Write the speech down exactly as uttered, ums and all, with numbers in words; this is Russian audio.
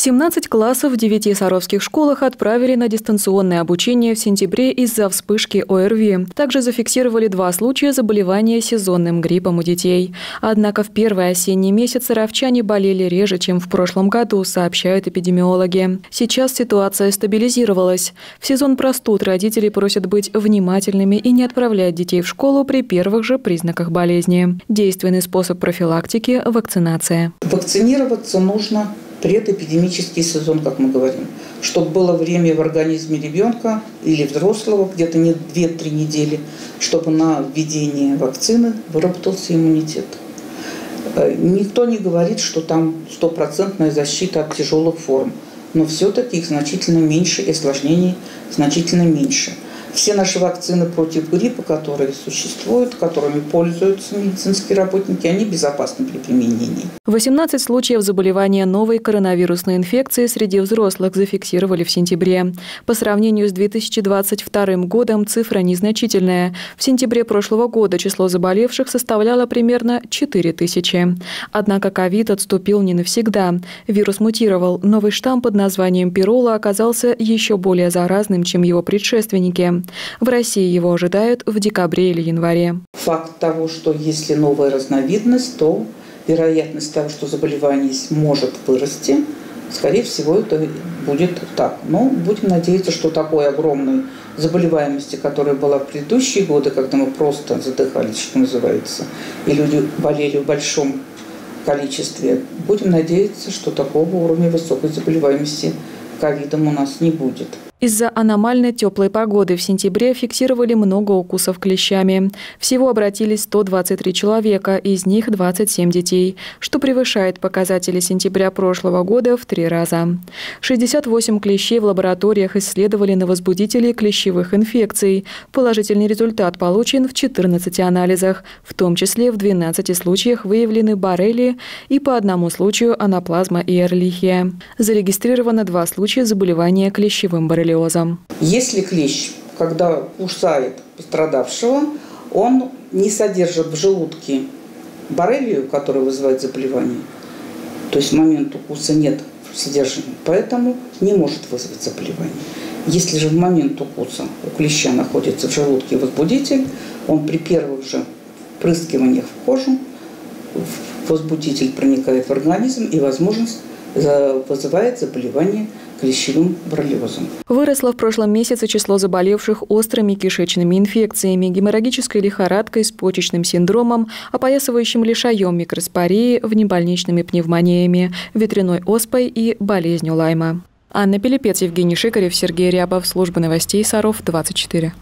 семнадцать классов в девяти саровских школах отправили на дистанционное обучение в сентябре из-за вспышки ОРВИ. Также зафиксировали два случая заболевания сезонным гриппом у детей. Однако в первый осенний месяц саровчане болели реже, чем в прошлом году, сообщают эпидемиологи. Сейчас ситуация стабилизировалась. В сезон простуд родители просят быть внимательными и не отправлять детей в школу при первых же признаках болезни. Действенный способ профилактики – вакцинация. Вакцинироваться нужно предэпидемический сезон, как мы говорим, чтобы было время в организме ребенка или взрослого, где-то не две-три недели, чтобы на введение вакцины выработался иммунитет. Никто не говорит, что там стопроцентная защита от тяжелых форм, но все-таки их значительно меньше и осложнений значительно меньше. Все наши вакцины против гриппа, которые существуют, которыми пользуются медицинские работники, они безопасны при применении. восемнадцать случаев заболевания новой коронавирусной инфекции среди взрослых зафиксировали в сентябре. По сравнению с две тысячи двадцать вторым годом цифра незначительная. В сентябре прошлого года число заболевших составляло примерно четыре тысячи. Однако ковид отступил не навсегда. Вирус мутировал. Новый штамм под названием Пирола оказался еще более заразным, чем его предшественники. В России его ожидают в декабре или январе. Факт того, что если новая разновидность, то вероятность того, что заболевание может вырасти, скорее всего, это будет так. Но будем надеяться, что такой огромной заболеваемости, которая была в предыдущие годы, когда мы просто задыхались, что называется, и люди болели в большом количестве, будем надеяться, что такого уровня высокой заболеваемости ковидом у нас не будет. Из-за аномально теплой погоды в сентябре фиксировали много укусов клещами. Всего обратились сто двадцать три человека, из них двадцать семь детей, что превышает показатели сентября прошлого года в три раза. шестьдесят восемь клещей в лабораториях исследовали на возбудителей клещевых инфекций. Положительный результат получен в четырнадцати анализах, в том числе в двенадцати случаях выявлены боррели и по одному случаю анаплазма и эрлихия. Зарегистрировано два случая заболевания клещевым боррелиозом. Если клещ, когда кусает пострадавшего, он не содержит в желудке боррелию, которая вызывает заболевание, то есть в момент укуса нет содержания, поэтому не может вызвать заболевание. Если же в момент укуса у клеща находится в желудке возбудитель, он при первых же впрыскиваниях в кожу, возбудитель проникает в организм и возможность вызывает заболевание клещевым боррелиозом. Выросло в прошлом месяце число заболевших острыми кишечными инфекциями, геморрагической лихорадкой с почечным синдромом, опоясывающим лишаем, микроспорией, внебольничными пневмониями, ветряной оспой и болезнью Лайма. Анна Пилипец, Евгений Шикарев, Сергей Рябов. Служба новостей Саров, двадцать четыре.